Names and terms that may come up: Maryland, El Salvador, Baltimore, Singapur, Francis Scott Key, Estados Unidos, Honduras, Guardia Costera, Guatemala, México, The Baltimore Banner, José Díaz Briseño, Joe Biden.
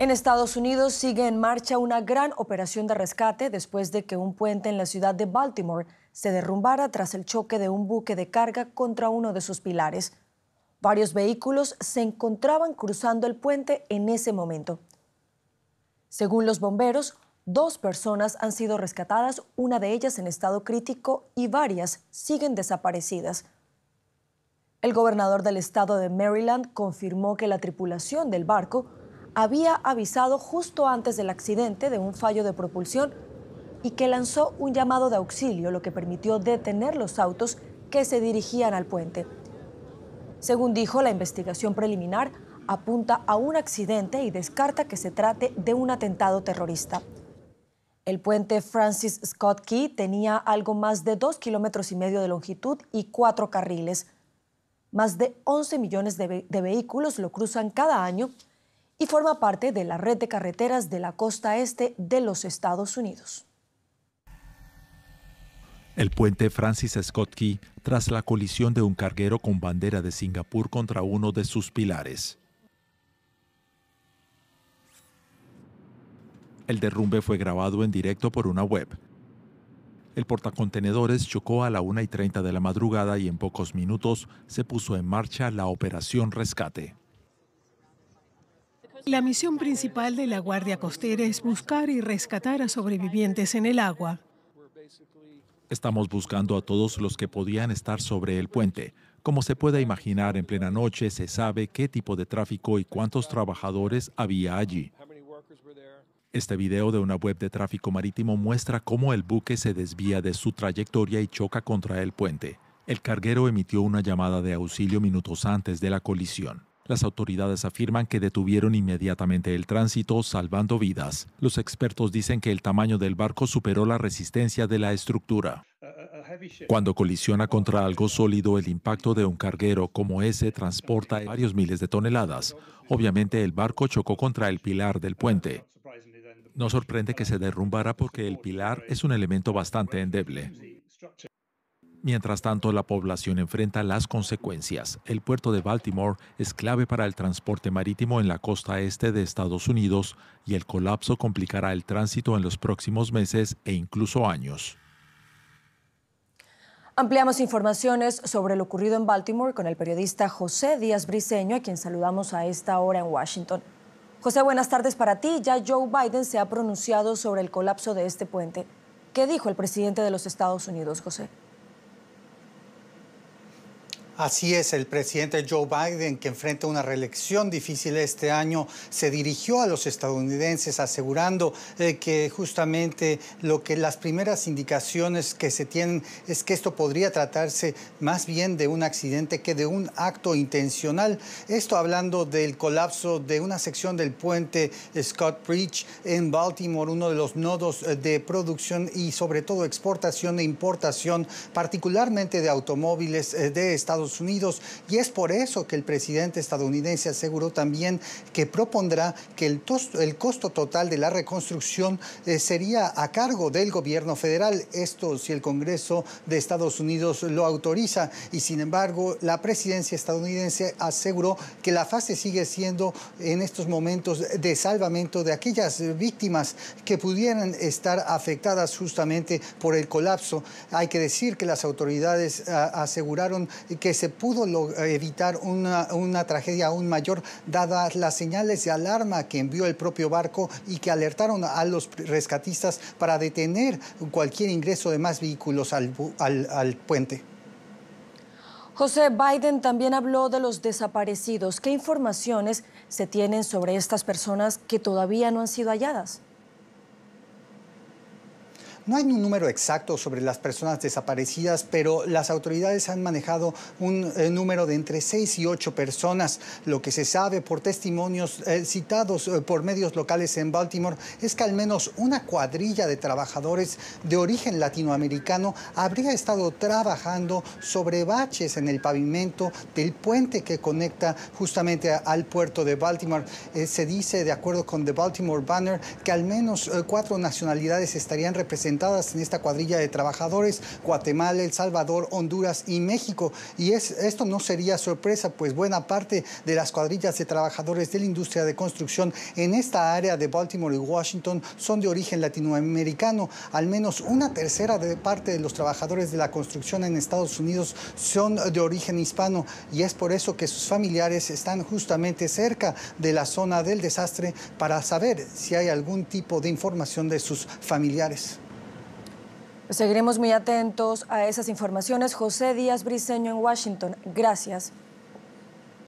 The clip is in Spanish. En Estados Unidos sigue en marcha una gran operación de rescate después de que un puente en la ciudad de Baltimore se derrumbara tras el choque de un buque de carga contra uno de sus pilares. Varios vehículos se encontraban cruzando el puente en ese momento. Según los bomberos, 2 personas han sido rescatadas, una de ellas en estado crítico y varias siguen desaparecidas. El gobernador del estado de Maryland confirmó que la tripulación del barco había avisado justo antes del accidente de un fallo de propulsión y que lanzó un llamado de auxilio, lo que permitió detener los autos que se dirigían al puente. Según dijo, la investigación preliminar apunta a un accidente y descarta que se trate de un atentado terrorista. El puente Francis Scott Key tenía algo más de 2,5 kilómetros de longitud y 4 carriles. Más de 11 millones de vehículos lo cruzan cada año y forma parte de la red de carreteras de la costa este de los Estados Unidos. El puente Francis Scott Key tras la colisión de un carguero con bandera de Singapur contra uno de sus pilares. El derrumbe fue grabado en directo por una web. El portacontenedores chocó a la 1:30 de la madrugada y en pocos minutos se puso en marcha la operación rescate. La misión principal de la Guardia Costera es buscar y rescatar a sobrevivientes en el agua. Estamos buscando a todos los que podían estar sobre el puente. Como se puede imaginar, en plena noche se sabe qué tipo de tráfico y cuántos trabajadores había allí. Este video de una web de tráfico marítimo muestra cómo el buque se desvía de su trayectoria y choca contra el puente. El carguero emitió una llamada de auxilio minutos antes de la colisión. Las autoridades afirman que detuvieron inmediatamente el tránsito, salvando vidas. Los expertos dicen que el tamaño del barco superó la resistencia de la estructura. Cuando colisiona contra algo sólido, el impacto de un carguero como ese transporta varios miles de toneladas. Obviamente, el barco chocó contra el pilar del puente. No sorprende que se derrumbara porque el pilar es un elemento bastante endeble. Mientras tanto, la población enfrenta las consecuencias. El puerto de Baltimore es clave para el transporte marítimo en la costa este de Estados Unidos y el colapso complicará el tránsito en los próximos meses e incluso años. Ampliamos informaciones sobre lo ocurrido en Baltimore con el periodista José Díaz Briseño, a quien saludamos a esta hora en Washington. José, buenas tardes para ti. Ya Joe Biden se ha pronunciado sobre el colapso de este puente. ¿Qué dijo el presidente de los Estados Unidos, José? Así es, el presidente Joe Biden, que enfrenta una reelección difícil este año, se dirigió a los estadounidenses asegurando que justamente las primeras indicaciones que se tienen es que esto podría tratarse más bien de un accidente que de un acto intencional. Esto hablando del colapso de una sección del puente Scott Bridge en Baltimore, uno de los nodos de producción y sobre todo exportación e importación, particularmente de automóviles de Estados Unidos. Y es por eso que el presidente estadounidense aseguró también que propondrá que el costo total de la reconstrucción sería a cargo del gobierno federal, esto si el Congreso de Estados Unidos lo autoriza. Y sin embargo, la presidencia estadounidense aseguró que la fase sigue siendo en estos momentos de salvamento de aquellas víctimas que pudieran estar afectadas justamente por el colapso. Hay que decir que las autoridades aseguraron que se pudo evitar una tragedia aún mayor, dadas las señales de alarma que envió el propio barco y que alertaron a los rescatistas para detener cualquier ingreso de más vehículos al puente. José, Biden también habló de los desaparecidos. ¿Qué informaciones se tienen sobre estas personas que todavía no han sido halladas? No hay un número exacto sobre las personas desaparecidas, pero las autoridades han manejado un número de entre 6 y 8 personas. Lo que se sabe por testimonios citados por medios locales en Baltimore es que al menos una cuadrilla de trabajadores de origen latinoamericano habría estado trabajando sobre baches en el pavimento del puente que conecta justamente al puerto de Baltimore. Se dice, de acuerdo con The Baltimore Banner, que al menos 4 nacionalidades estarían representadas representadas en esta cuadrilla de trabajadores: Guatemala, El Salvador, Honduras y México. Y esto no sería sorpresa, pues buena parte de las cuadrillas de trabajadores de la industria de construcción en esta área de Baltimore y Washington son de origen latinoamericano. Al menos una tercera parte de los trabajadores de la construcción en Estados Unidos son de origen hispano, y es por eso que sus familiares están justamente cerca de la zona del desastre para saber si hay algún tipo de información de sus familiares. Seguiremos muy atentos a esas informaciones. José Díaz Briseño en Washington. Gracias.